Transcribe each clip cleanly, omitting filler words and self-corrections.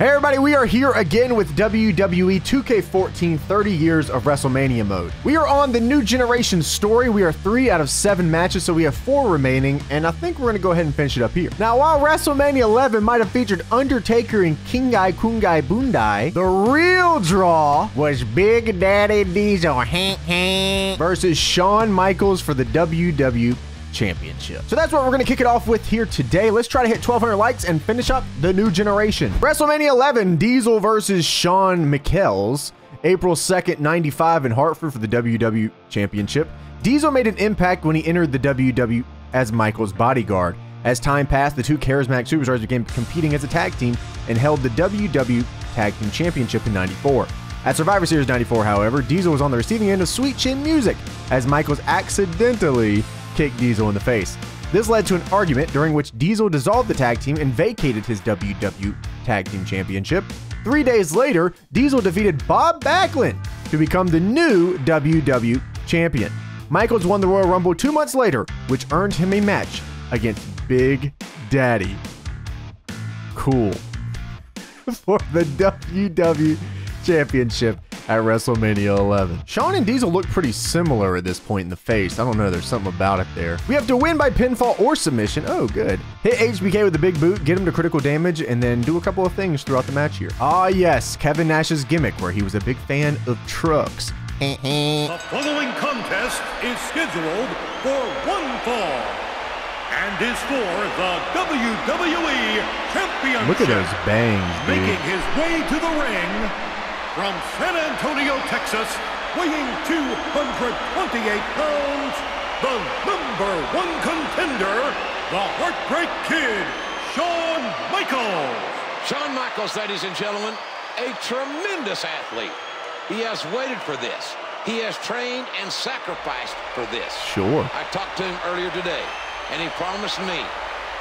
Hey everybody, we are here again with WWE 2K14 30 Years of WrestleMania mode. We are on the new generation story. We are 3 out of 7 matches, so we have 4 remaining, and I think we're going to go ahead and finish it up here. Now, while WrestleMania 11 might have featured Undertaker and King Kong Bundy, the real draw was Big Daddy Diesel versus Shawn Michaels for the WWE Championship. So that's what we're going to kick it off with here today. Let's try to hit 1,200 likes and finish up the new generation. WrestleMania 11, Diesel versus Shawn Michaels, April 2nd, 95 in Hartford for the WWE Championship. Diesel made an impact when he entered the WWE as Michaels' bodyguard. As time passed, the two charismatic superstars began competing as a tag team and held the WWE Tag Team Championship in 94. At Survivor Series 94, however, Diesel was on the receiving end of Sweet Chin Music as Michaels accidentally kicked Diesel in the face. This led to an argument during which Diesel dissolved the tag team and vacated his WWE Tag Team Championship. 3 days later, Diesel defeated Bob Backlund to become the new WWE Champion. Michaels won the Royal Rumble 2 months later, which earned him a match against Big Daddy Cool for the WWE Championship at WrestleMania 11. Shawn and Diesel look pretty similar at this point in the face. I don't know, there's something about it there. We have to win by pinfall or submission. Oh, good. Hit HBK with a big boot, get him to critical damage, and then do a couple of things throughout the match here. Ah, yes, Kevin Nash's gimmick where he was a big fan of trucks. The following contest is scheduled for one fall and is for the WWE Championship. Look at those bangs, dude. Making his way to the ring, from San Antonio, Texas, weighing 228 pounds, the #1 contender, the Heartbreak Kid, Shawn Michaels. Shawn Michaels, ladies and gentlemen, a tremendous athlete. He has waited for this. He has trained and sacrificed for this. Sure. I talked to him earlier today, and he promised me.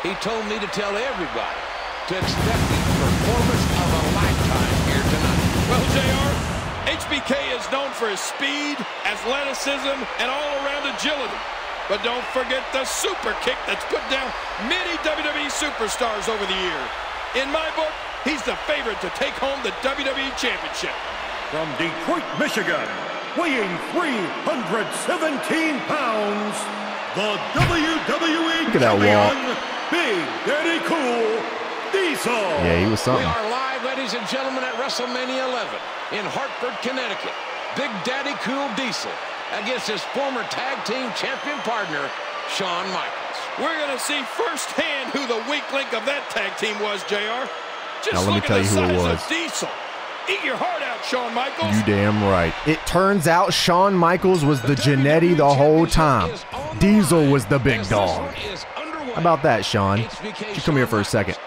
He told me to tell everybody to expect the performance of a lifetime here tonight. Well, JR, HBK is known for his speed, athleticism, and all-around agility. But don't forget the super kick that's put down many WWE superstars over the years. In my book, he's the favorite to take home the WWE Championship. From Detroit, Michigan, weighing 317 pounds, the WWE Champion, Big Daddy Cool Diesel. Yeah, he was something. Ladies and gentlemen, at WrestleMania 11 in Hartford, Connecticut, Big Daddy Cool Diesel against his former tag team champion partner, Shawn Michaels. We're going to see firsthand who the weak link of that tag team was, JR. Just look at the size of Diesel. Eat your heart out, Shawn Michaels. You damn right. It turns out Shawn Michaels was the Gennetti the whole time. Diesel was the big dog. How about that, Shawn? You come here for a second.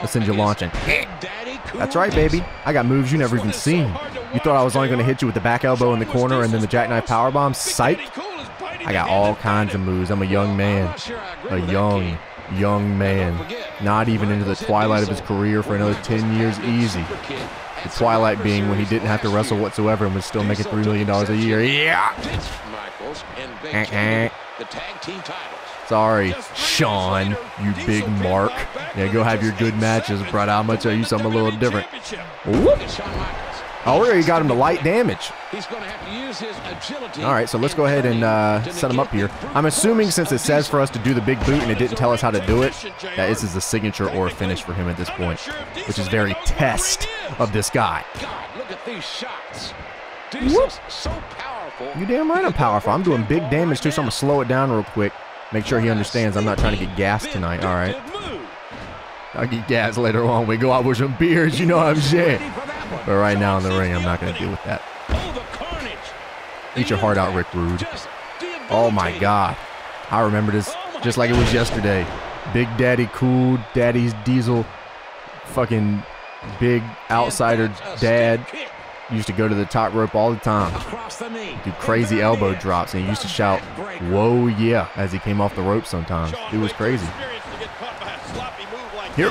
I'll send you launching. That's right, baby. I got moves you never even seen. You thought I was only going to hit you with the back elbow in the corner and then the jackknife powerbomb? Psych. I got all kinds of moves. I'm a young man. A young man. Not even into the twilight of his career for another 10 years easy. The twilight being when he didn't have to wrestle whatsoever and was still making $3 million a year. Yeah! Sorry, Shawn, you big mark. Yeah, go have your good matches, brother. I'm gonna tell you something a little different. Whoop. Oh, there, you got him to light damage. All right, so let's go ahead and set him up here. I'm assuming since it says for us to do the big boot and it didn't tell us how to do it, that this is a signature or a finish for him at this point, which is very test of this guy. God, look at these shots. Whoop. You damn right I'm powerful. I'm doing big damage too, so I'm gonna slow it down real quick. Make sure he understands I'm not trying to get gassed tonight, all right? I'll get gassed later on. We go out with some beers, you know what I'm saying? But right now in the ring, I'm not going to deal with that. Eat your heart out, Rick Rude. Oh, my God. I remember this just like it was yesterday. Big Daddy Cool, Daddy's Diesel, fucking big outsider dad. Used to go to the top rope all the time, do crazy elbow drops, and he used to shout, "Whoa, yeah," as he came off the rope sometimes. It was crazy. Here.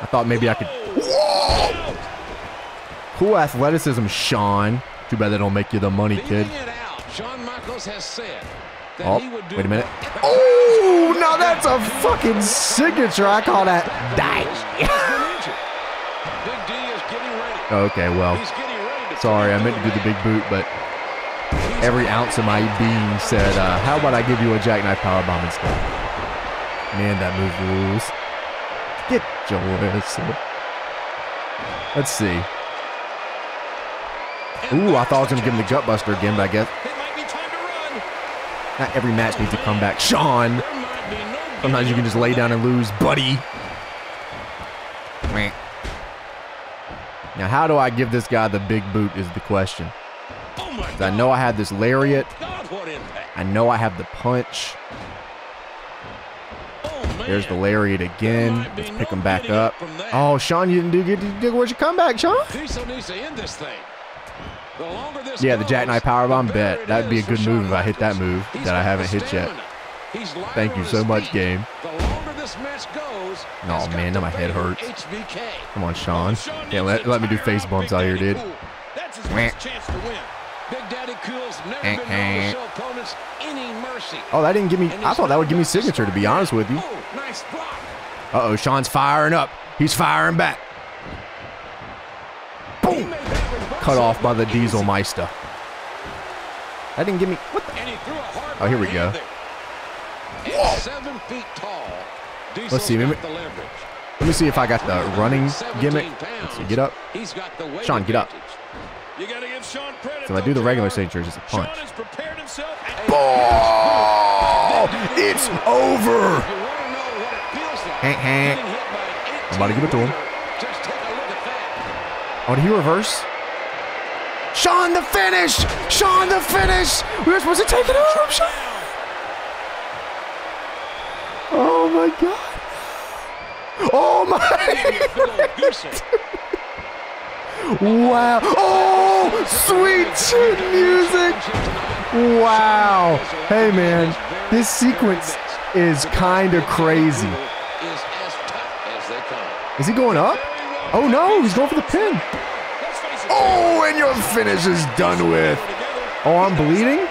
I thought maybe I could. Whoa! Cool athleticism, Shawn. Too bad they don't make you the money, kid. Oh, wait a minute. Oh, now that's a fucking signature. I call that die. Okay, well, sorry, I meant to do the big boot, but every ounce of my being said, how about I give you a jackknife powerbomb instead? Man, that move rules. Get your ass up. Let's see. Ooh, I thought I was going to give him the gut buster again, but I guess. Not every match needs to come back. Shawn! Sometimes you can just lay down and lose, buddy. Now, how do I give this guy the big boot is the question. I know I have this lariat. I know I have the punch. There's the lariat again. Let's pick him back up. Oh, Shawn, you didn't do good. Where's your comeback, Shawn? Yeah, the jackknife powerbomb bet. That'd be a good move if I hit that move that I haven't hit yet. Thank you so much, game. Oh man, now my head hurts. Come on, Shawn. Yeah, let me do face bumps out here, dude. Oh, that didn't give me. I thought that would give me signature, to be honest with you. Uh-oh, Shawn's firing up. He's firing back. Boom! Cut off by the Diesel Meister. That didn't give me. What the? Oh, here we go. Whoa. Let's see. Let me see if I got the running gimmick. Let's see. Get up. Shawn, get up. So if I do the regular signature, it's just a punch. Ball! It's over! I'm about to give it to him. Oh, did he reverse? Shawn, the finish! Shawn, the finish! We were supposed to take it out of Shawn! Oh, my God. Oh, my... Wow. Oh, Sweet Chin Music. Wow. Hey, man, this sequence is kind of crazy. Is he going up? Oh, no, he's going for the pin. Oh, and your finish is done with. Oh, I'm bleeding?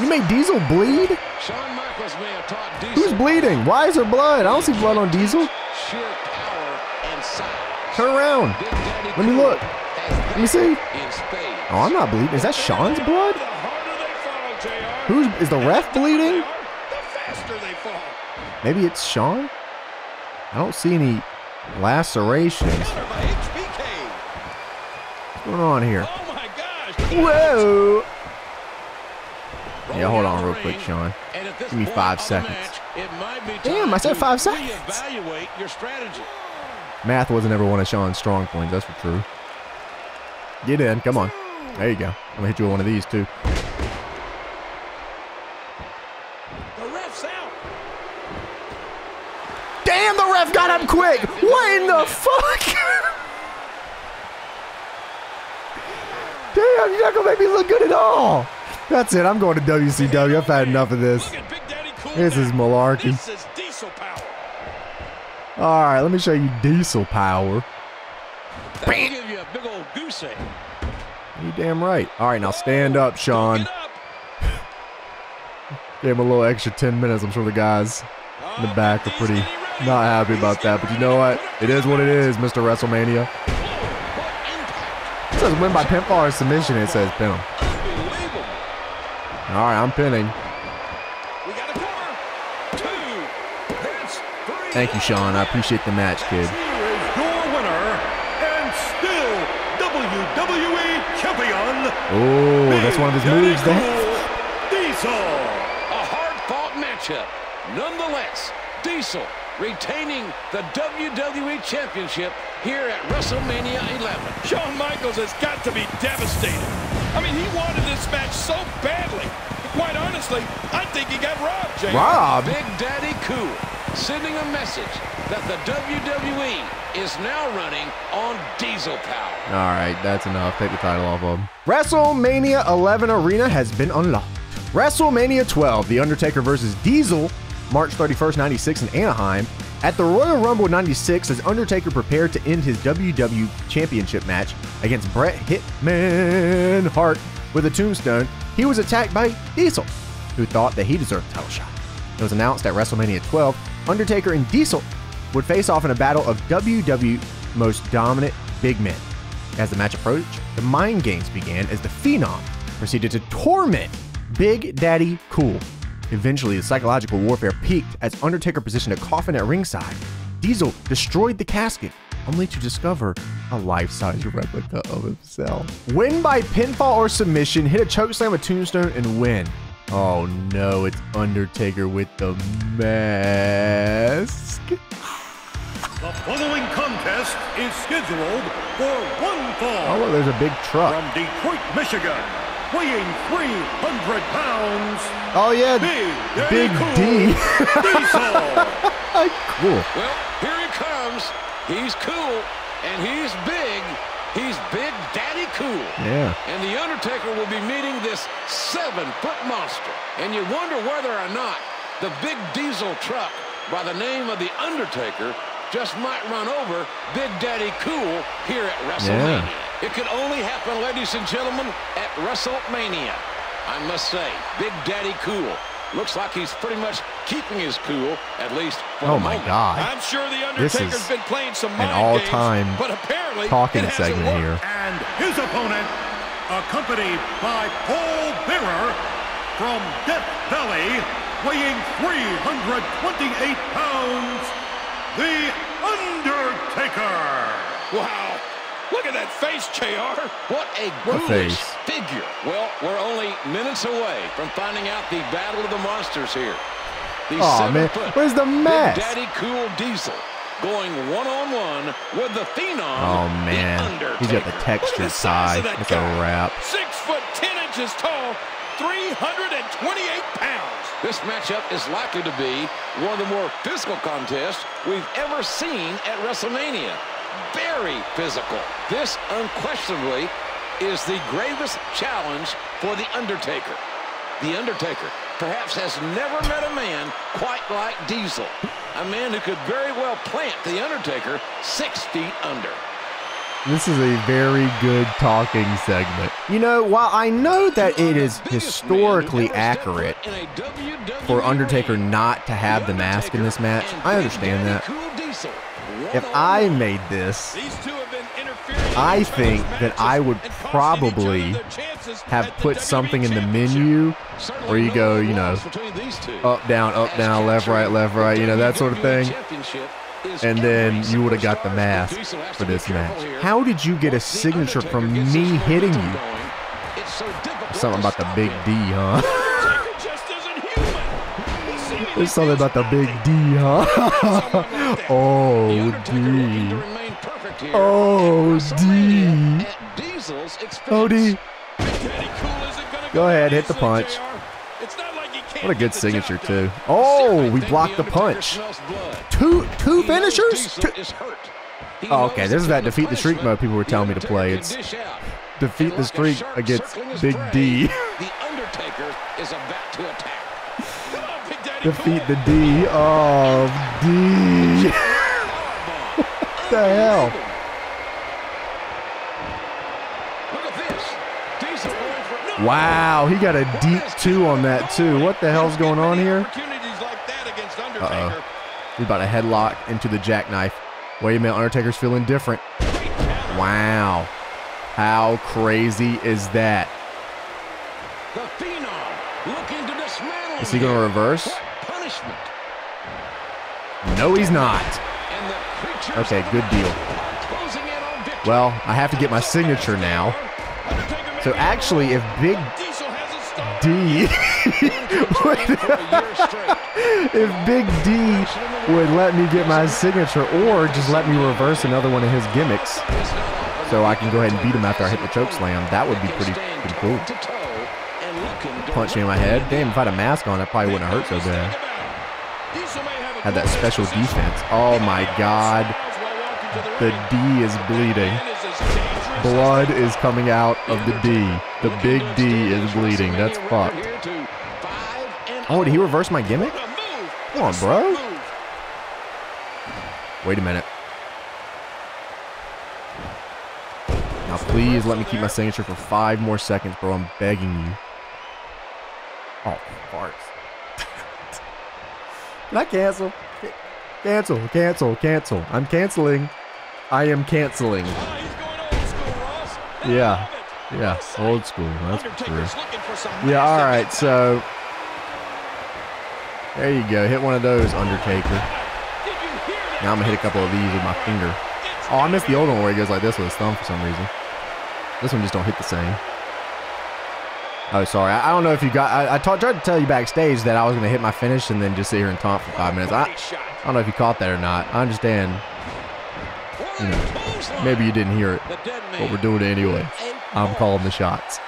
You made Diesel bleed? Who's bleeding? Why is there blood? I don't see blood on Diesel. Turn around. Let me look. Let me see. Oh, I'm not bleeding. Is that Shawn's blood? Is the ref bleeding? Maybe it's Shawn? I don't see any lacerations. What's going on here? Whoa! Yeah, hold on real quick, Shawn. Give me 5 seconds. Damn, I said 5 seconds. Math wasn't ever one of Shawn's strong points, that's for true. Get in, come on. There you go. I'm gonna hit you with one of these too. The ref's out. Damn, the ref got him quick! What in the fuck? Damn, you're not gonna make me look good at all. That's it, I'm going to WCW. I've had enough of this. This is malarkey. This is diesel power. All right, let me show you diesel power. Bam. Give you a big old goose egg. You damn right. All right, now stand up, Shawn. Gave him a little extra 10 minutes. I'm sure the guys in the back are pretty not happy about that. But you know what? It is what it is, Mr. WrestleMania. It says win by pinfall or submission. It says pin him. All right, I'm pinning. Thank you, Shawn. I appreciate the match, kid. Here is your winner and still WWE champion. Oh, that's one of his moves, though. Diesel. A hard-fought matchup. Nonetheless, Diesel retaining the WWE Championship here at WrestleMania 11. Shawn Michaels has got to be devastated. I mean, he wanted this match so badly. Quite honestly, I think he got robbed, James. Robbed? Big Daddy Cool. Sending a message that the WWE is now running on diesel power. All right, that's enough. Take the title off of him. WrestleMania 11 Arena has been unlocked. WrestleMania 12, The Undertaker versus Diesel, March 31st, 96 in Anaheim. At the Royal Rumble 96, as Undertaker prepared to end his WWE Championship match against Bret Hitman Hart with a tombstone, he was attacked by Diesel, who thought that he deserved a title shot. It was announced at WrestleMania 12, Undertaker and Diesel would face off in a battle of WWE's most dominant big men. As the match approached, the mind games began as the Phenom proceeded to torment Big Daddy Cool. Eventually, the psychological warfare peaked as Undertaker positioned a coffin at ringside. Diesel destroyed the casket, only to discover a life-size replica of himself. Win by pinfall or submission, hit a chokeslam, a tombstone, and win. Oh no, it's Undertaker with the mask. The following contest is scheduled for one fall. Oh, well, there's a big truck. From Detroit, Michigan, weighing 300 pounds. Oh yeah, Big D. Diesel. Cool. Well, here he comes. He's cool, and he's big. He's Big Daddy Cool. Yeah. And the Undertaker will be meeting this 7-foot monster. And you wonder whether or not the big diesel truck by the name of the Undertaker just might run over Big Daddy Cool here at WrestleMania. Yeah. It could only happen, ladies and gentlemen, at WrestleMania. I must say, Big Daddy Cool looks like he's pretty much keeping his cool, at least for the moment. God. I'm sure the Undertaker's been playing some mind games, but apparently talking segment here. And his opponent, accompanied by Paul Bearer from Death Valley, weighing 328 pounds, the Undertaker. Wow. Look at that face, JR. What a ghoulish figure. Well, we're only minutes away from finding out the battle of the monsters here. Oh, man, where's the mask? Big Daddy Cool Diesel going one-on-one with the Phenom. Oh, man, he's got the texture side. It's a wrap. 6'10" tall, 328 pounds. This matchup is likely to be one of the more physical contests we've ever seen at WrestleMania. Very physical. This unquestionably is the gravest challenge for the Undertaker. The Undertaker perhaps has never met a man quite like Diesel, a man who could very well plant the Undertaker 6 feet under. This is a very good talking segment. You know, while I know that it is historically accurate for Undertaker not to have the mask in this match, I understand that. If I made this, I think that I would probably have put something in the menu where you go, you know, up, down, left, right, you know, that sort of thing. And then you would have got the mask for this match. How did you get a signature from me hitting you? Something about the Big D, huh? There's something about the Big D, huh? Oh, D. Oh, D. Oh, D. Go ahead, hit the punch. What a good signature, too. Oh, we blocked the punch. Two finishers? Oh, okay, this is that Defeat the Streak mode people were telling me to play. It's Defeat the Streak against Big D. The Undertaker is about to attack. Defeat the D of D. What the hell? Wow, he got a deep two on that, too. What the hell's going on here? Uh-oh. He's about a headlock into the jackknife. Wait a minute, Undertaker's feeling different. Wow. How crazy is that? Is he going to reverse? No, he's not. Okay, good deal. Well, I have to get my signature now. So actually, if Big D, if Big D would let me get my signature, or just let me reverse another one of his gimmicks, so I can go ahead and beat him after I hit the chokeslam, that would be pretty cool. Punch me in my head. Damn, if I had a mask on, that probably wouldn't hurt so bad. Had that special defense. Oh my God, the D is bleeding. Blood is coming out of the D. The Big D is bleeding. That's fucked. Oh, did he reverse my gimmick? Come on, bro. Wait a minute. Now, please let me keep my signature for 5 more seconds, bro. I'm begging you. Oh, farts. Can I cancel? Cancel. I'm canceling. I am canceling. Yeah. Yeah, old school. That's for sure. Yeah, all right. So there you go. Hit one of those, Undertaker. Now I'm going to hit a couple of these with my finger. Oh, I missed the old one where he goes like this with his thumb for some reason. This one just don't hit the same. Oh, sorry. I don't know if you got... I tried to tell you backstage that I was going to hit my finish and then just sit here and taunt for 5 minutes. I don't know if you caught that or not. I understand. You know, maybe you didn't hear it, but we're doing it anyway. I'm calling the shots.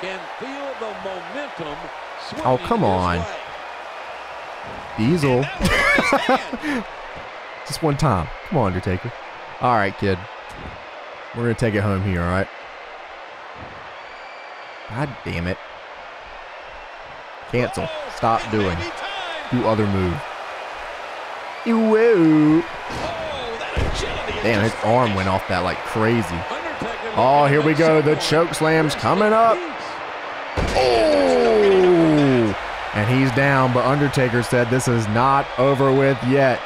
Oh, come on. Diesel. Just one time. Come on, Undertaker. All right, kid. We're going to take it home here, all right? God damn it. Cancel. Stop doing. Do other move. Whoa. Damn, his arm went off that like crazy. Oh, here we go. The choke slam's coming up. Oh! And he's down, but Undertaker said this is not over with yet.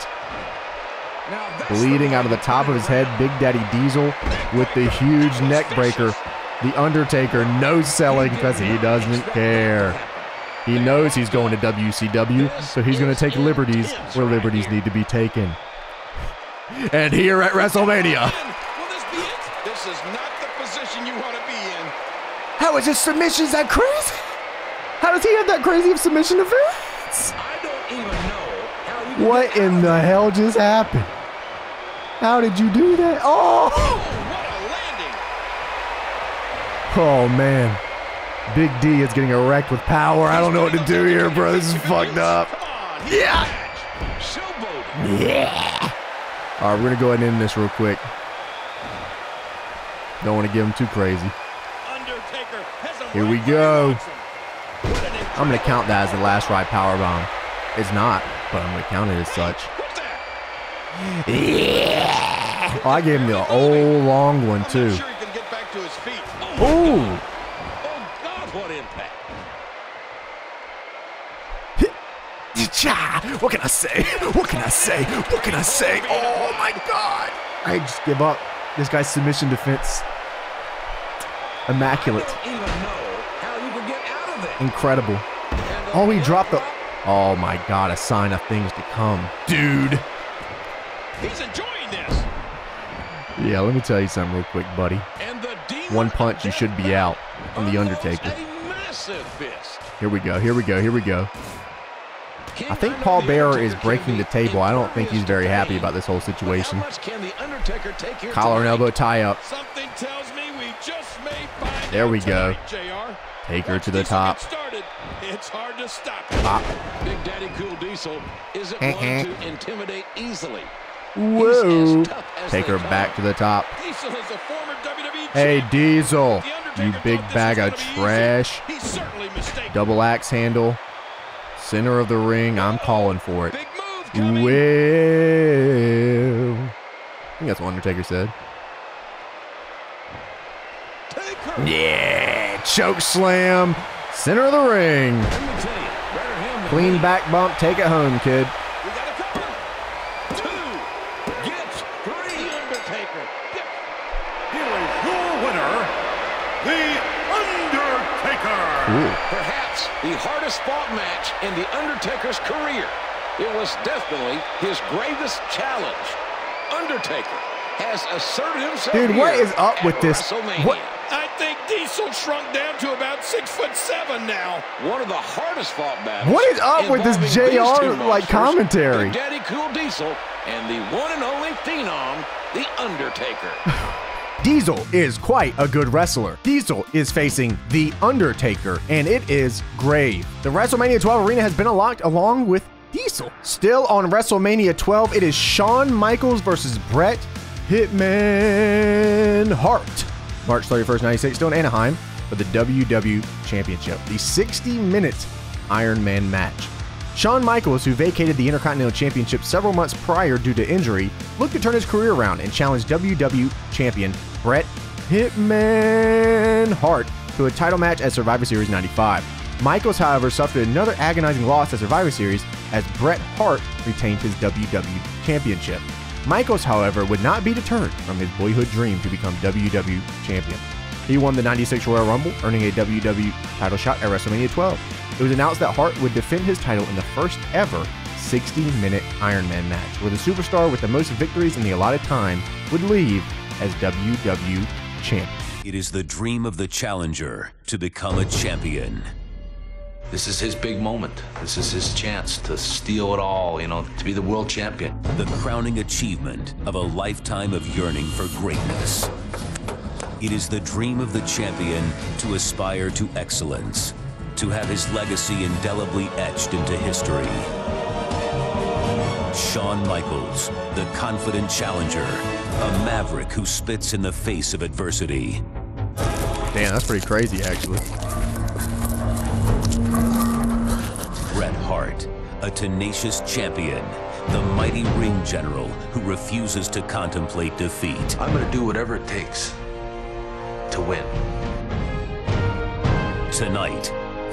Bleeding out of the top of his head, Big Daddy Diesel with the huge neck breaker. The Undertaker no selling because he doesn't care. He knows he's going to WCW, so he's going to take liberties where liberties need to be taken. And here at WrestleMania. Will this be it? This is not the position you want to be in. How is his submission? Is that crazy? How does he have that crazy of submission offense? I don't even know. What in the hell just happened? How did you do that? Oh! What a landing. Oh, man. Big D is getting wrecked with power. I don't know what to do here, bro. This is fucked up. Yeah. Yeah. All right, we're going to go ahead and end this real quick. Don't want to get him too crazy. Here we go. I'm going to count that as the last ride powerbomb. It's not, but I'm going to count it as such. Yeah. Oh, I gave him the old long one, too. Ooh. What can I say? What can I say? What can I say? Oh my God! I just give up. This guy's submission defense, immaculate, incredible. Oh, he dropped the. Oh my God! A sign of things to come, dude. He's enjoying this. Yeah, let me tell you something real quick, buddy. One punch, you should be out. I'm the Undertaker. Here we go. Here we go. Here we go. I think Paul Bearer is breaking the table. I don't think he's very happy about this whole situation. Collar and elbow tie up. There we go. Take her to the top. Pop. Whoa. Take her back to the top. Hey, Diesel. You big bag of trash. Double axe handle. Center of the ring, I'm calling for it. Well, I think that's what Undertaker said. Yeah, choke slam, center of the ring. Clean back bump, take it home, kid. The hardest fought match in The Undertaker's career. It was definitely his greatest challenge. Undertaker has asserted himself. Dude, what is up with this? What? I think Diesel shrunk down to about 6'7" now. One of the hardest fought battles. What is up with this JR like commentary? Big Daddy Cool Diesel and the one and only phenom, The Undertaker. Diesel is quite a good wrestler. Diesel is facing The Undertaker, and it is grave. The WrestleMania 12 arena has been unlocked along with Diesel. Still on WrestleMania 12, it is Shawn Michaels versus Bret Hitman Hart. March 31st, 96, still in Anaheim for the WWE Championship, the 60-minute Iron Man match. Shawn Michaels, who vacated the Intercontinental Championship several months prior due to injury, looked to turn his career around and challenged WWE champion Bret Hitman Hart to a title match at Survivor Series 95. Michaels, however, suffered another agonizing loss at Survivor Series as Bret Hart retained his WWE Championship. Michaels, however, would not be deterred from his boyhood dream to become WWE champion. He won the '96 Royal Rumble, earning a WWE title shot at WrestleMania 12. It was announced that Hart would defend his title in the first ever 60-minute Iron Man match, where the superstar with the most victories in the allotted time would leave as WWE champion. It is the dream of the challenger to become a champion. This is his big moment. This is his chance to steal it all, you know, to be the world champion. The crowning achievement of a lifetime of yearning for greatness. It is the dream of the champion to aspire to excellence, to have his legacy indelibly etched into history. Shawn Michaels, the confident challenger, a maverick who spits in the face of adversity. Damn, that's pretty crazy, actually. Bret Hart, a tenacious champion, the mighty ring general who refuses to contemplate defeat. I'm gonna do whatever it takes to win. Tonight,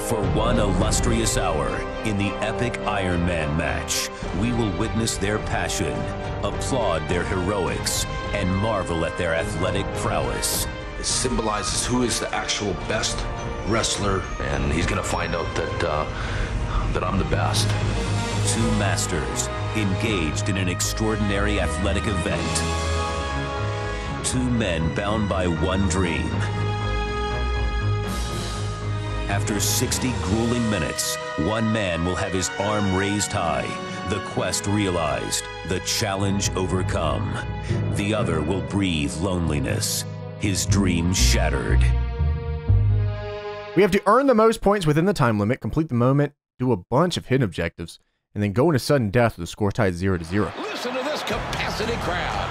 for one illustrious hour in the epic Iron Man match, we will witness their passion, applaud their heroics, and marvel at their athletic prowess. It symbolizes who is the actual best wrestler, and he's gonna find out that that I'm the best. Two masters engaged in an extraordinary athletic event. Two men bound by one dream. After 60 grueling minutes, one man will have his arm raised high, the quest realized, the challenge overcome. The other will breathe loneliness, his dream shattered. We have to earn the most points within the time limit, complete the moment, do a bunch of hidden objectives, and then go into sudden death with a score tied 0-0. Listen to this capacity crowd.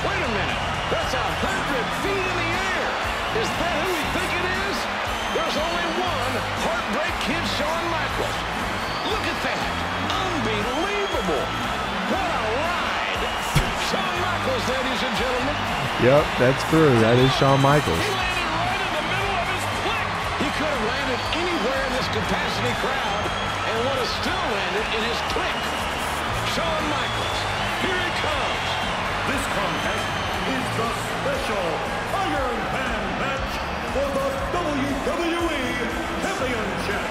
Wait a minute, that's 100 feet in the air. Is that who we think it is? There's only one heartbreak kid, Shawn Michaels. Look at that, unbelievable. What a ride. Shawn Michaels, ladies and gentlemen. Yep, that's true, that is Shawn Michaels. He landed right in the middle of his click. He could have landed anywhere in this capacity crowd. Still landed in his click. Shawn Michaels, here he comes. This contest is the special Iron Man match for the WWE Championship.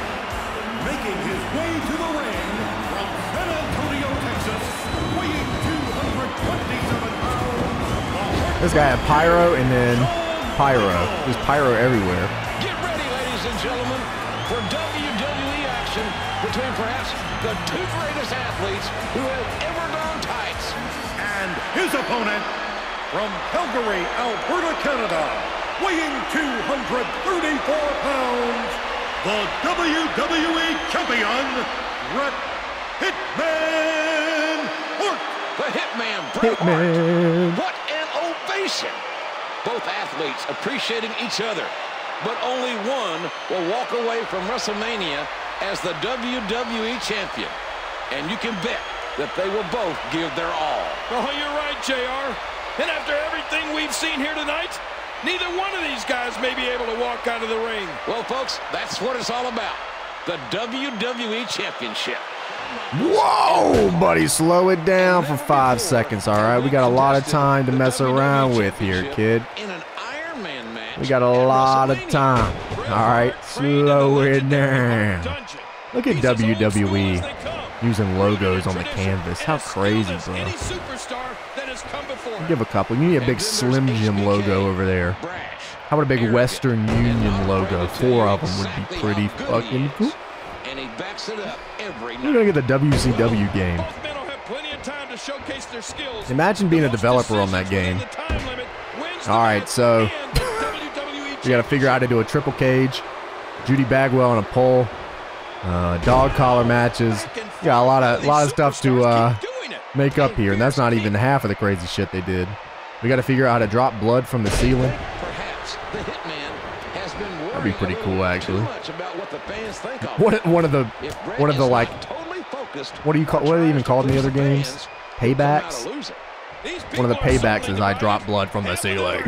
Making his way to the ring from San Antonio, Texas, weighing 227 pounds. This guy had pyro and then pyro. There's pyro everywhere. Get ready, ladies and gentlemen, for WWE action between perhaps the two greatest athletes who have ever donned tights. And his opponent, from Calgary, Alberta, Canada, weighing 234 pounds, the WWE champion, Bret Hitman Hart. The Hitman, Bret Hart. What an ovation. Both athletes appreciating each other, but only one will walk away from WrestleMania as the WWE champion, and you can bet that they will both give their all. Oh, you're right, JR. And after everything we've seen here tonight, neither one of these guys may be able to walk out of the ring. Well, folks, that's what it's all about, the WWE Championship. Whoa, buddy, slow it down for 5 seconds, all right? We got a lot of time to mess around with here, kid. We got a lot of time. All right, slow it down. Look at WWE using logos on the canvas. How crazy, bro. Give a couple. You need a big Slim Jim logo over there. How about a big Western Union logo? 4 of them would be pretty fucking cool. We're going to get the WCW game. Imagine being a developer on that game. All right, so... we gotta figure out how to do a triple cage, Judy Bagwell on a pole, dog collar matches. We got a lot of stuff to make up here, and that's not even half of the crazy shit they did. We gotta figure out how to drop blood from the ceiling. That'd be pretty cool, actually. One of the like, what do you call? What are they even called in the other games? Paybacks. One of the paybacks is I drop blood from the ceiling.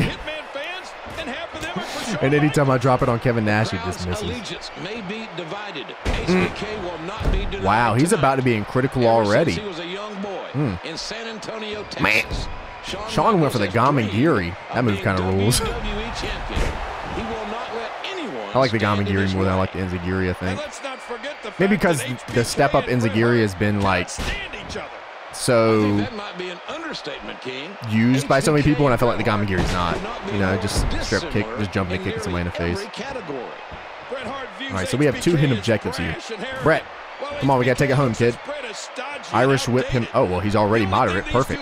And anytime I drop it on Kevin Nash, he just misses. Wow, he's about to be in critical already. Man. Shawn went for the Gamagiri. That move kind of rules. I like the Gamagiri more than I like the Enzigiri, I think. Maybe because the step-up Enzigiri has been, like, so used by so many people, and I feel like the Gamagiri's not. You know, just strip kick, just jumping to kick somebody in the face. All right, so we have two hidden objectives here. Bret, come on, we got to take it home, kid. Irish whip him. Oh, well, he's already moderate. Perfect.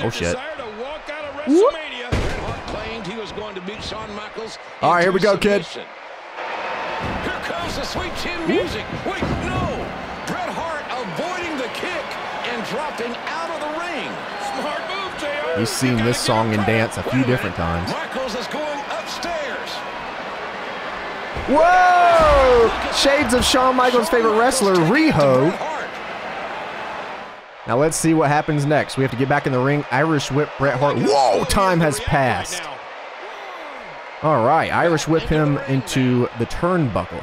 Oh, shit. Whoop. All right, here we go, kid. Here comes the Sweet Chin Music. Wait, no. Bret Hart avoiding the kick and dropping out of the ring. Smart move, JR. We've seen this song and dance a few different times. Michaels is going upstairs. Whoa! Shades of Shawn Michaels' favorite wrestler, Riho. Now let's see what happens next. We have to get back in the ring. Irish whip Bret Hart. Whoa! Time has passed. All right, Irish whip him into the turnbuckle.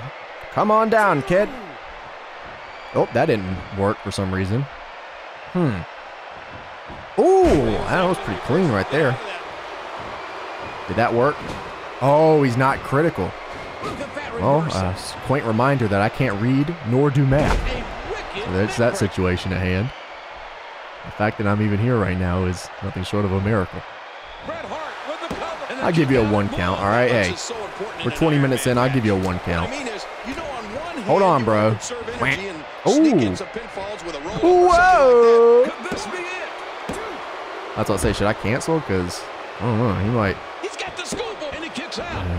Come on down, kid. Oh, that didn't work for some reason. Ooh, that was pretty clean right there. Did that work? Oh, he's not critical. Well, a quaint reminder that I can't read nor do math. So that's that situation at hand. The fact that I'm even here right now is nothing short of a miracle. I'll give you a 1 count, all right? Hey, we're 20 minutes in. I'll give you a 1 count. Hold on, bro. Ooh. Whoa. That's what I say. Should I cancel? Because, I don't know, he might.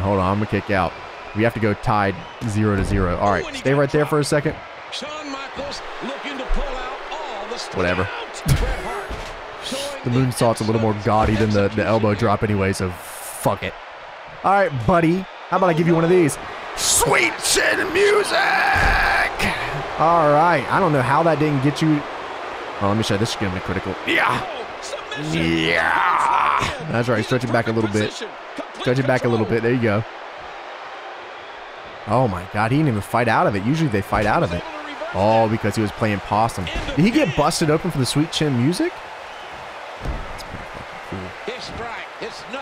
Hold on, I'm going to kick out. We have to go tied 0-0. All right, stay right there for a second. Whatever. The moonsault's a little more gaudy than the elbow drop anyway, so fuck it. All right, buddy. How about I give you one of these? Sweet Chin Music! All right. I don't know how that didn't get you. Oh, let me show you. This is going to be critical. Yeah. Yeah. That's right. Stretch it back a little bit. Stretch it back a little bit. There you go. Oh, my God. He didn't even fight out of it. Usually they fight out of it. Oh, because he was playing possum. Did he get busted open for the Sweet Chin Music?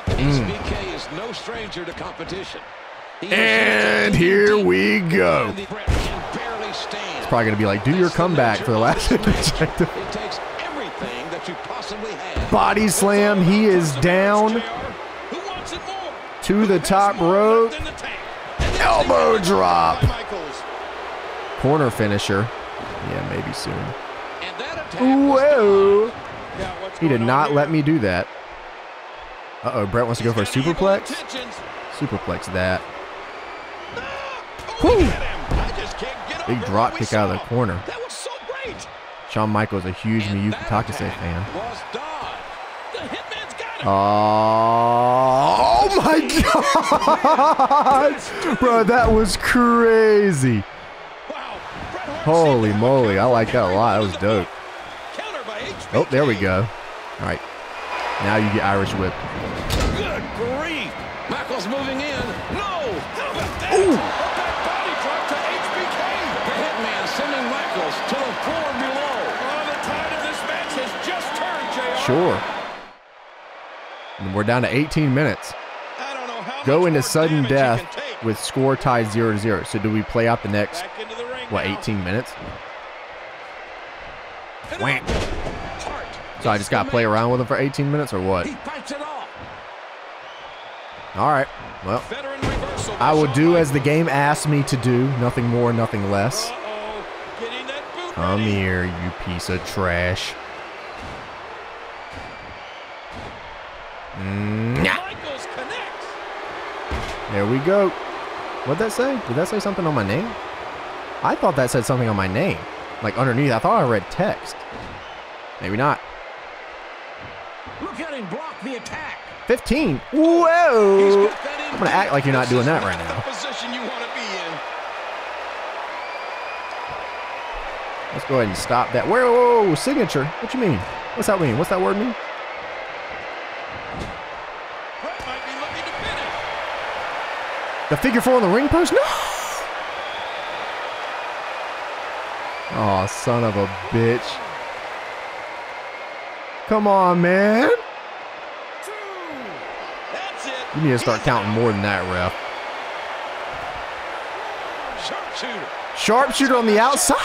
SBK is no stranger to competition. And here we go. It's probably going to be like, do your comeback for the last objective. It takes everything that you possibly have. Body slam. He is down to the top rope. Elbow drop. Corner finisher. Yeah, maybe soon. Whoa. He did not let me do that. Uh-oh, Bret wants to go for a superplex. Superplex that. Whew. Big drop kick out of the corner. Shawn Michaels is a huge Miyuki Takase fan. Oh my God! Bro, that was crazy. Holy moly, I like that a lot. That was dope. Oh, there we go. All right. Now you get Irish whip. Good grief. Michaels moving in. No. How about that? Ooh. That body drop to HBK. The Hitman sending Michaels to the floor below. Oh, the tide of this match has just turned, JR. Sure. And we're down to 18 minutes. I don't know how go into sudden death with score tied 0-0. So do we play out the next, what, 18 minutes? Wham. So I just got to play around with him for 18 minutes or what? All right. Well, I will do as the game asked me to do. Nothing more, nothing less. Come here, you piece of trash. There we go. What'd that say? Did that say something on my name? I thought that said something on my name. Like underneath, I thought I read text. Maybe not. Look at him block the attack. 15. Whoa! I'm gonna act like you're not doing that right now. Let's go ahead and stop that. Whoa! Signature. What you mean? What's that mean? What's that word mean? The figure 4 on the ring post? No! Oh, son of a bitch. Come on, man. That's it. You need to start counting more than that, ref. Sharpshooter on the outside.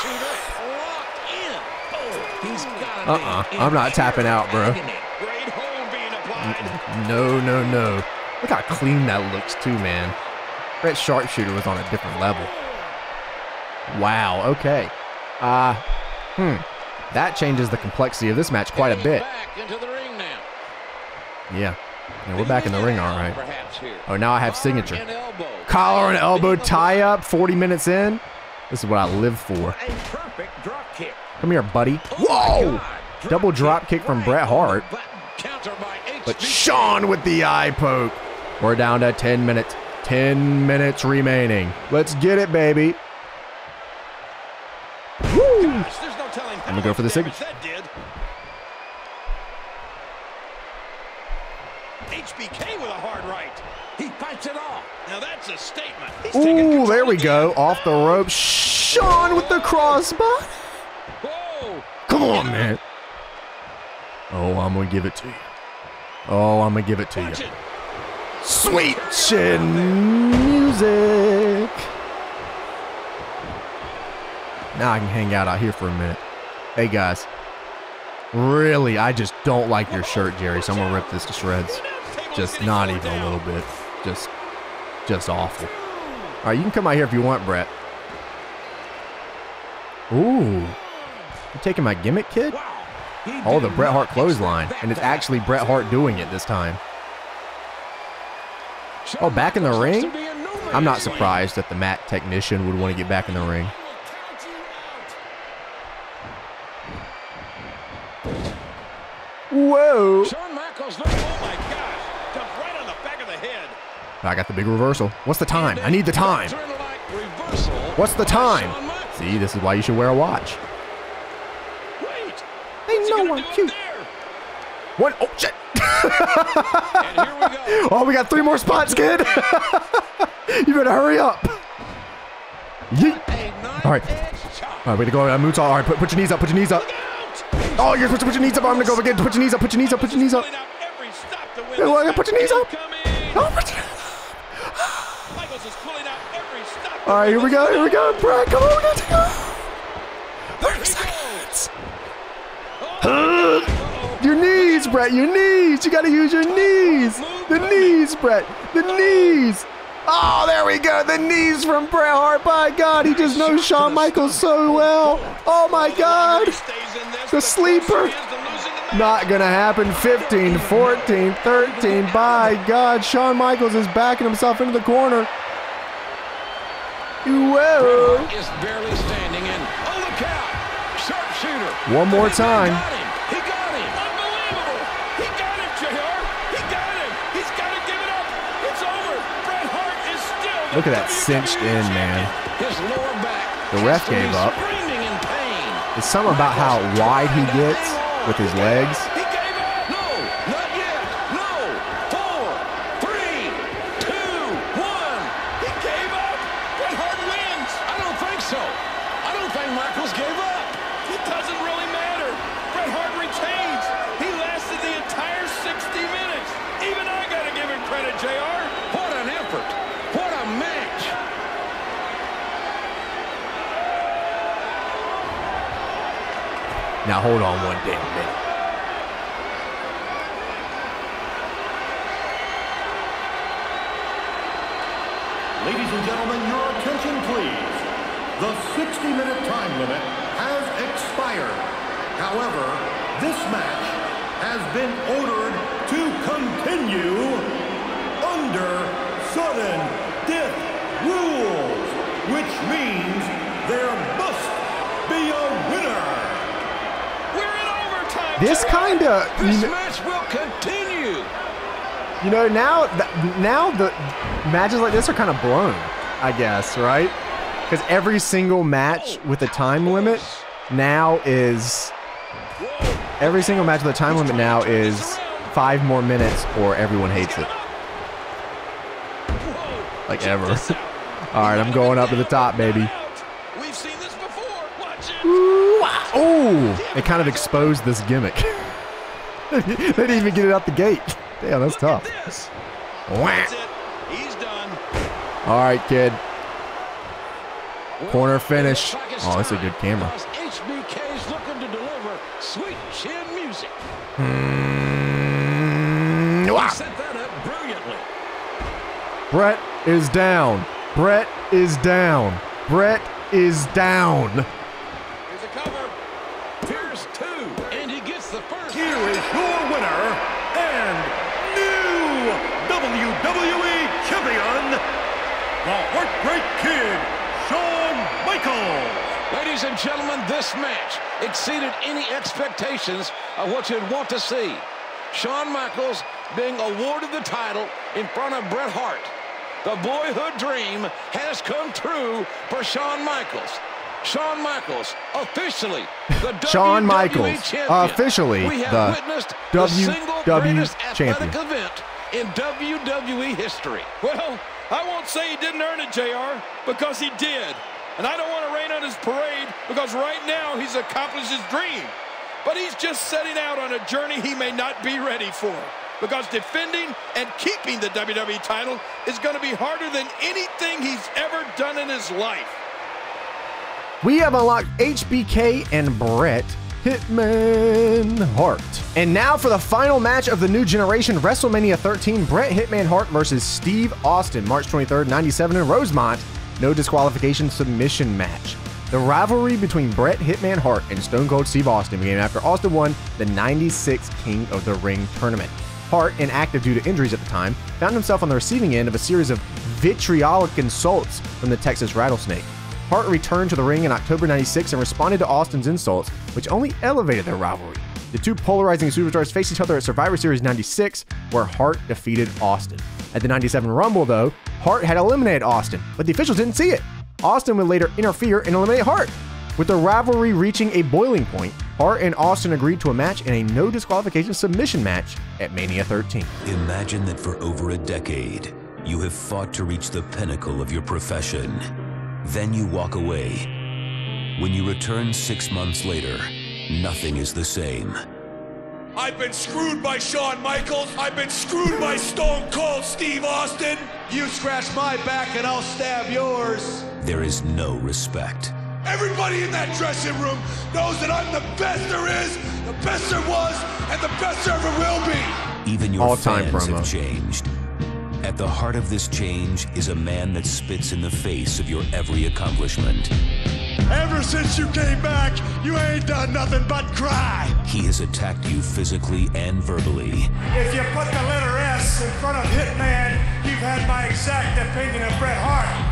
I'm not tapping out, bro. No, no, no. Look how clean that looks too, man. That Sharpshooter was on a different level. Wow, okay. That changes the complexity of this match quite a bit. Yeah. Yeah, we're back in the ring, all right. Oh, now I have signature. Collar and elbow tie-up, 40 minutes in. This is what I live for. Come here, buddy. Whoa! Double drop kick from Bret Hart. But Shawn with the eye poke. We're down to 10 minutes. 10 minutes remaining. Let's get it, baby. Woo! I'm going to go for the signature. HBK with a hard right. He bites it off. Now that's a statement. Ooh, there we go. Off the rope. Shawn with the crossbar. Come on, man. Oh, I'm going to give it to you. Oh, I'm going to give it to you. Sweet Chin Music. Now I can hang out here for a minute. Hey, guys. Really, I just don't like your shirt, Jerry, so I'm going to rip this to shreds. Just not even a little bit. Just awful. All right, you can come out here if you want, Bret. Ooh. You taking my gimmick, kid? Oh, the Bret Hart clothesline. And it's actually Bret Hart doing it this time. Oh, back in the ring? I'm not surprised that the mat technician would want to get back in the ring. Whoa. Shawn Michaels, oh my gosh. Dumped right on the back of the head. I got the big reversal. What's the time? I need the time. What's the time? See, this is why you should wear a watch. Ain't no one cute. One. Oh, shit. And here we go. Oh, we got 3 more spots, kid. You better hurry up. Yeet. All right. All right, way to go. Moonsault. All right, put your knees up. Put your knees up. Oh, you're supposed to put your knees up. I'm going to go again. Put your knees up. Put your knees up. Put your knees up. Put your knees up. All right, here we go. Here we go. Brad, come on. Let's go. 30 seconds. Your knees, Brett. Your knees. You got to use your knees. The knees, Brett. The knees. Oh, there we go. The knees from Bret Hart. My God, he just knows Shawn Michaels so well. Oh, my God. The sleeper. Not going to happen. 15, 14, 13. By God, Shawn Michaels is backing himself into the corner. Whoa. One more time. He got him. Unbelievable. He got him, Jr. He got him. He's got to give it up. It's over. Bret Hart is still. Look at that cinched in, man. His lower back. The ref gave up. It's something about how wide he gets with his legs. He gave up. No, not yet. No. 4, 3, 2, 1. He gave up. Bret Hart wins. I don't think so. I don't think Michaels gave up. It doesn't really matter. Bret Hart retains. He lasted the entire 60 minutes. Even I gotta give him credit, JR. What an effort. What a match. Now hold on one damn minute. Ladies and gentlemen, your attention please. The 60-minute time limit has expired. However, this match has been ordered to continue under sudden death rules, which means there must be a winner. We're in overtime. This kind of match will continue. You know, now the matches like this are kind of blown, I guess, right? Because every single match with a time limit now is... Every single match with a time limit now is 5 more minutes or everyone hates it. Like ever. Alright, I'm going up to the top, baby. Oh! They kind of exposed this gimmick. They didn't even get it out the gate. Damn, that's tough. Alright, kid. Corner finish. Oh, that's a good camera. HBK's looking to deliver Sweet Chin Music. Wow. Set that up brilliantly. Bret is down. Bret is down. Bret is down. Here's a cover. Here's two. And he gets the first. Here is your winner and new WWE champion, the Heartbreak Kid, Shawn Michaels. Ladies and gentlemen, this match exceeded any expectations of what you'd want to see. Shawn Michaels being awarded the title in front of Bret Hart. The boyhood dream has come true for Shawn Michaels. Shawn Michaels, officially the Shawn WWE Michaels, champion. Officially we have witnessed the single greatest athletic event in WWE history. Well, I won't say he didn't earn it, JR, because he did. And I don't want to rain on his parade because right now he's accomplished his dream. But he's just setting out on a journey he may not be ready for. Because defending and keeping the WWE title is going to be harder than anything he's ever done in his life. We have unlocked HBK and Bret Hitman Hart. And now for the final match of the new generation, WrestleMania 13, Bret Hitman Hart versus Steve Austin, March 23rd, 97 in Rosemont. No disqualification submission match. The rivalry between Bret Hitman Hart and Stone Cold Steve Austin began after Austin won the 96 King of the Ring tournament. Hart, inactive due to injuries at the time, found himself on the receiving end of a series of vitriolic insults from the Texas Rattlesnake. Hart returned to the ring in October 96 and responded to Austin's insults, which only elevated their rivalry. The two polarizing superstars faced each other at Survivor Series 96, where Hart defeated Austin. At the 97 Rumble, though, Hart had eliminated Austin, but the officials didn't see it. Austin would later interfere and eliminate Hart. With the rivalry reaching a boiling point, Hart and Austin agreed to a match in a no-disqualification submission match at Mania 13. Imagine that for over a decade, you have fought to reach the pinnacle of your profession. Then you walk away. When you return 6 months later, nothing is the same. I've been screwed by Shawn Michaels. I've been screwed by Stone Cold Steve Austin. You scratch my back and I'll stab yours. There is no respect. Everybody in that dressing room knows that I'm the best there is, the best there was, and the best there ever will be. Even your fans have changed. At the heart of this change is a man that spits in the face of your every accomplishment. Ever since you came back, you ain't done nothing but cry. He has attacked you physically and verbally. If you put the letter S in front of Hitman, you've had my exact opinion of Bret Hart.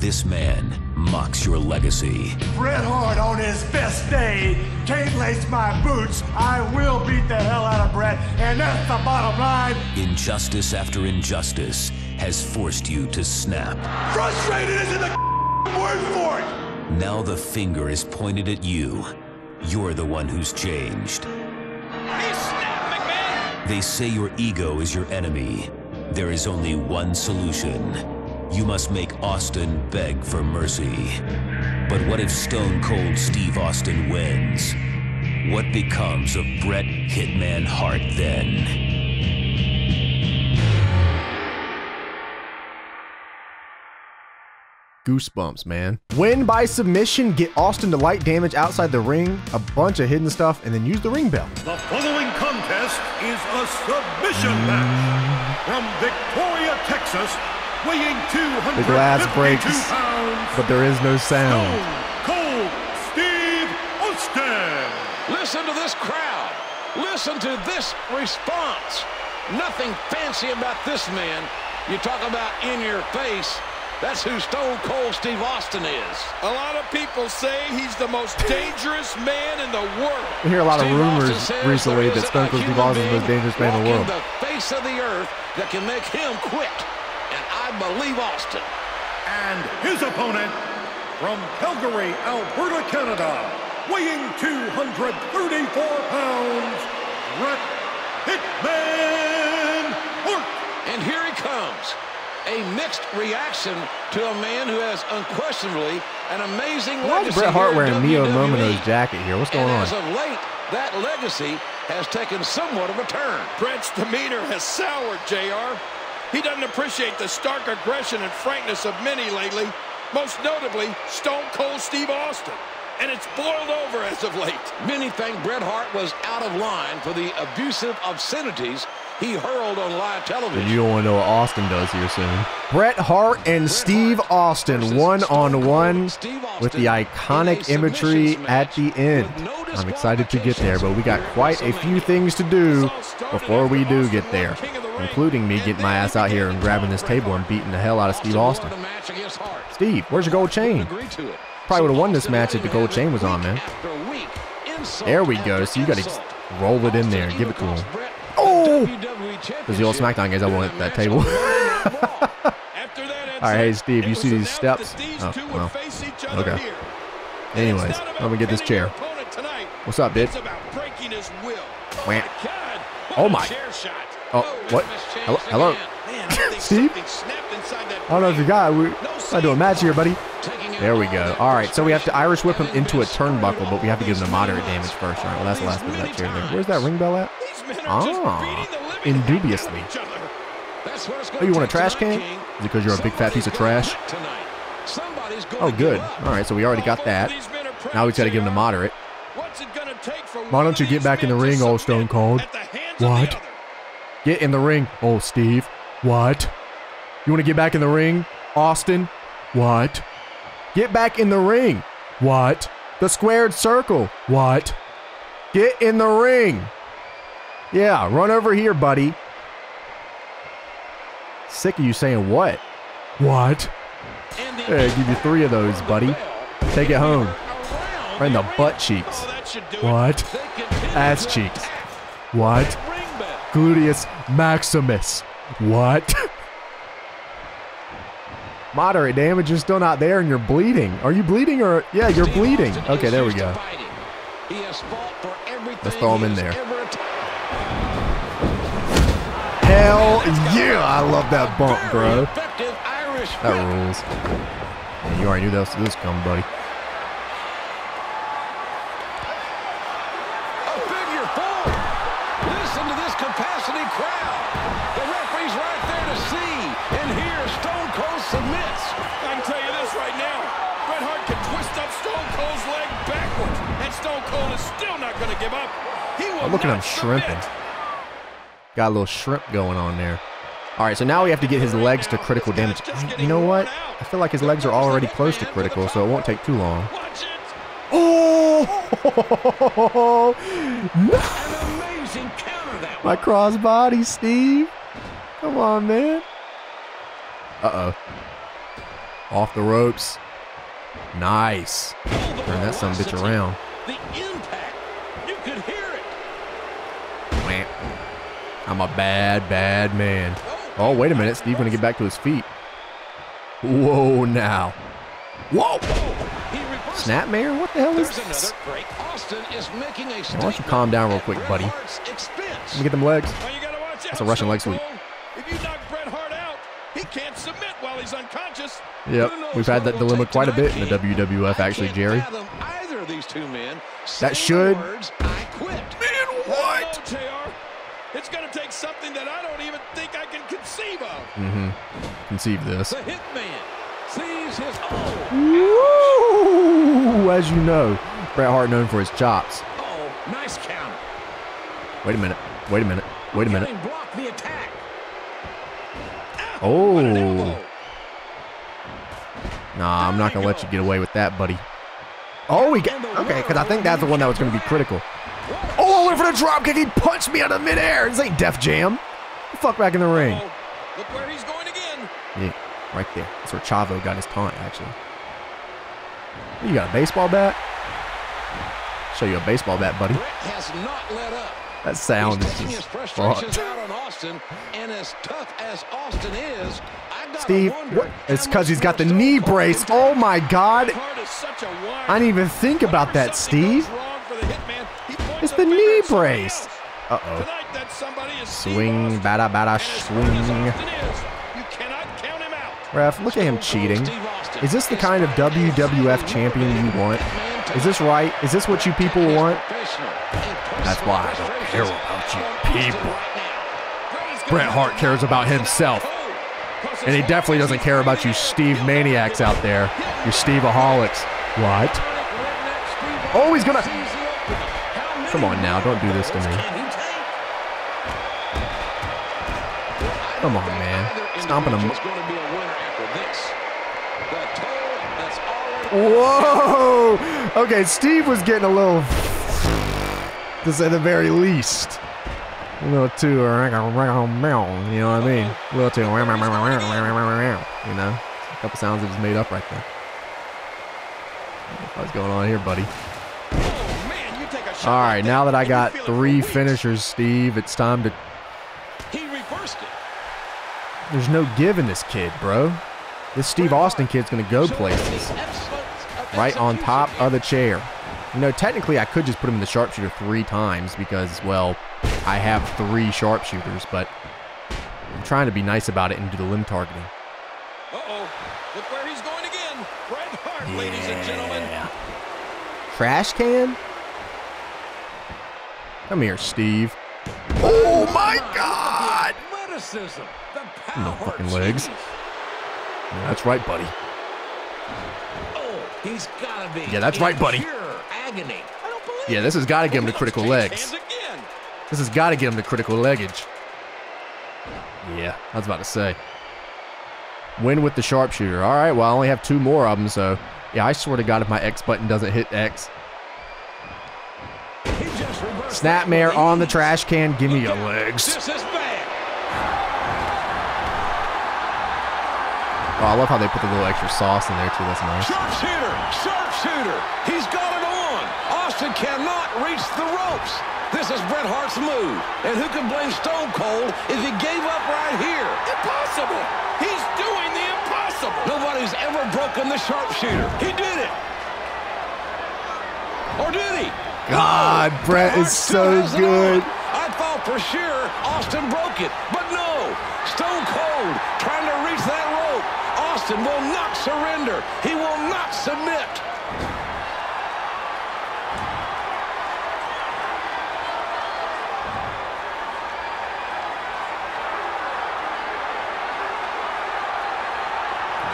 This man mocks your legacy. Bret Hart on his best day can't lace my boots. I will beat the hell out of Bret, and that's the bottom line. Injustice after injustice has forced you to snap. Frustrated isn't the word for it. Now the finger is pointed at you. You're the one who's changed. He's snapping, man. They say your ego is your enemy. There is only one solution. You must make Austin beg for mercy. But what if Stone Cold Steve Austin wins? What becomes of Bret Hitman Hart then? Goosebumps, man. Win by submission, get Austin to light damage outside the ring, a bunch of hidden stuff, and then use the ring bell. The following contest is a submission match from Victoria, Texas. Weighing 252 the glass breaks, pounds, but there is no sound. Stone Cold Steve Austin. Listen to this crowd. Listen to this response. Nothing fancy about this man. You talk about in your face. That's who Stone Cold Steve Austin is. A lot of people say he's the most dangerous man in the world. We hear a lot of rumors recently that Stone Cold Steve Austin is the most dangerous man in the world. The face of the earth that can make him quit. And I believe Austin. And his opponent from Calgary, Alberta, Canada, weighing 234 pounds, Bret Hitman Hart. And here he comes. A mixed reaction to a man who has unquestionably an amazing legacy. Why is Bret Hart wearing Mio Momono's jacket here? What's going on? As of late, that legacy has taken somewhat of a turn. Bret's demeanor has soured, JR. He doesn't appreciate the stark aggression and frankness of many lately. most notably Stone Cold Steve Austin. And it's boiled over as of late. Many think Bret Hart was out of line for the abusive obscenities he hurled on live television. You don't want to know what Austin does here soon. Bret Hart and Steve Austin one-on-one with the iconic imagery at the end. I'm excited to get there, but we got quite a few things to do before we do get there, including me getting my ass out here and grabbing this table and beating the hell out of Steve Austin. Steve, where's your gold chain? Probably would have won this match if the gold chain was on, man. There we go. So you got to roll it in there and give it to him. Oh! Because the old SmackDown guys, I want that table. All right, hey, Steve, you see these steps? Oh, well. Okay. Anyways, let me get this chair. What's up, bitch? Oh, my. Oh, what? Hello? Hello? Steve? I don't know if you got it. I do a match here, buddy. There we go. All right, so we have to Irish whip him into a turnbuckle, but we have to give him the moderate damage first. All right, well, that's the last bit of that chair there. Where's that ring bell at? Ah, indubiously. Oh, you want a trash can? Is it because you're a big fat piece of trash? Oh, good. All right, so we already got that. Now we got to give him the moderate. Why don't you get back in the ring, old Stone Cold? What? Get in the ring, old Steve. What? You want to get back in the ring, Austin? What? Get back in the ring. What? The squared circle. What? Get in the ring. Yeah, run over here, buddy. Sick of you saying what? What? Hey, give you three of those, buddy. Take it home. Right in the butt cheeks. What? Ass cheeks. What? Gluteus maximus. What? Moderate damage is still not there, and you're bleeding. Are you bleeding or... Yeah, you're bleeding. Okay, there we go. Let's throw him in there. Hell yeah! I love that bump, bro. That rules. Man, you already knew that was coming, buddy. A figure four. Listen to this capacity crowd. The referee's right there to see and hear. Stone Cold submits. I can tell you this right now. Bret Hart can twist up Stone Cold's leg backwards, and Stone Cold is still not going to give up. He will. Look at him shrimping. Got a little shrimp going on there. All right, so now we have to get his legs to critical damage. You know what? I feel like his legs are already close to critical, so it won't take too long. Oh! My crossbody, Steve. Come on, man. Uh-oh. Off the ropes. Nice. Turn that son of a bitch around. I'm a bad, bad man. Oh, wait a minute. Steve's going to get back to his feet. Whoa, now. Whoa! Snapmare? What the hell is this? Why don't you calm down real quick, buddy? Let me get them legs. That's a Russian leg sweep. Yep, we've had that dilemma quite a bit in the WWF, actually, Jerry. That should... It's going to take something that I don't even think I can conceive of. Mm-hmm. Conceive this. The hitman sees his own. Woo! As you know, Bret Hart known for his chops. Uh-oh, nice counter. Wait a minute. Wait a minute. Wait a minute. Block the attack. Oh. Nah, I'm not going to let you get away with that, buddy. Oh, we got... Okay, because I think that's the one that was going to be critical. Oh, I went for the drop kick. He punched me out of midair. This ain't Def Jam. The fuck back in the ring. Look where he's going again. Yeah, right there. That's where Chavo got his taunt, actually. You got a baseball bat? Show you a baseball bat, buddy. Has not let up. That sound is just fucked. Steve, what? It's because he's got the knee brace. Oh, my God. I didn't even think about that, Steve. It's the knee brace. Uh-oh. Swing, bada, bada, swing. Ref, look at him cheating. Is this the kind of WWF champion you want? Is this right? Is this what you people want? That's why I don't care about you people. Bret Hart cares about himself. And he definitely doesn't care about you Steve maniacs out there. You Steve-aholics. What? Oh, he's gonna... Come on now, don't do this to me. Come on, man. Stomping him. Whoa! Okay, Steve was getting a little... to say the very least. A little too, you know what I mean? A little too, you know? A couple sounds that was made up right there. What's going on here, buddy? Alright, now that I got three finishers, Steve, it's time to... There's no giving this kid, bro. This Steve Austin kid's gonna go places. Right on top of the chair. You know, technically I could just put him in the sharpshooter 3 times because, well, I have 3 sharpshooters, but I'm trying to be nice about it and do the limb targeting. Uh-oh. Look where he's going again. Bret Hart, yeah. Ladies and gentlemen. Trash can? Come here, Steve. Oh, my God! No fucking legs. Yeah, that's right, buddy. Oh, he's gotta be. Yeah, that's right, buddy. Yeah, this has got to get him to critical legs. This has got to get him to critical leggage. Yeah, I was about to say. Win with the sharpshooter. All right, well, I only have 2 more of them, so... Yeah, I swear to God, if my X button doesn't hit X. Snapmare on the trash can. Give me your legs. Oh, I love how they put the little extra sauce in there, too. That's nice. Sharpshooter! Sharpshooter! He's got it on! Austin cannot reach the ropes! This is Bret Hart's move, and who can blame Stone Cold if he gave up right here? Impossible! He's doing the impossible! Nobody's ever broken the sharpshooter. He did it! Or did he? God, no. Bret is so good. I thought for sure Austin broke it, but no! Stone Cold trying to reach that rope. Austin will not surrender. He will not submit.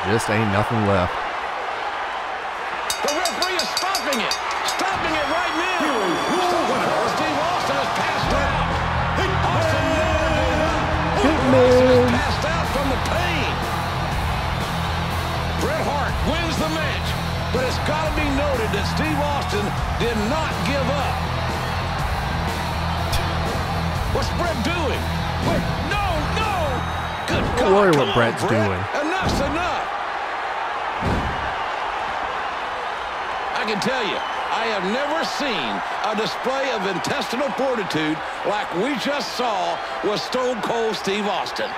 Just ain't nothing left. The referee is stopping it. Stopping it right now. Steve Austin has passed out. Austin never did it. Austin has passed out from the pain. Bret Hart wins the match. But it's got to be noted that Steve Austin did not give up. What's Bret doing? Wait, no, no. Good God. Don't worry what Bret's doing. Enough's enough. I can tell you, I have never seen a display of intestinal fortitude like we just saw with Stone Cold Steve Austin.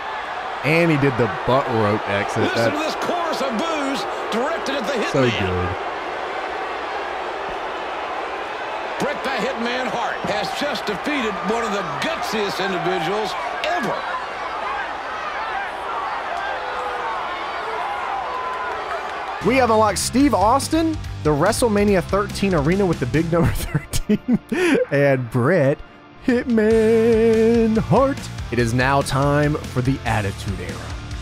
And he did the butt rope exit. Listen to this chorus of boos directed at the Hitman. So good. Bret the Hitman Hart has just defeated one of the gutsiest individuals ever. We have unlocked Steve Austin, the WrestleMania 13 arena with the big number 13, and Bret Hitman Hart. It is now time for the Attitude Era.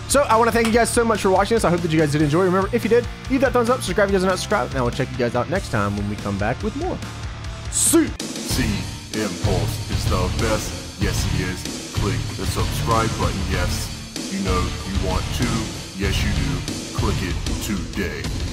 So I want to thank you guys so much for watching this. I hope that you guys did enjoy. Remember, if you did, leave that thumbs up, subscribe if you guys are not subscribed, and I will check you guys out next time when we come back with more. See, Impulse is the best. Yes, he is. Click the subscribe button. Yes, you know you want to. Yes, you do. Click it today.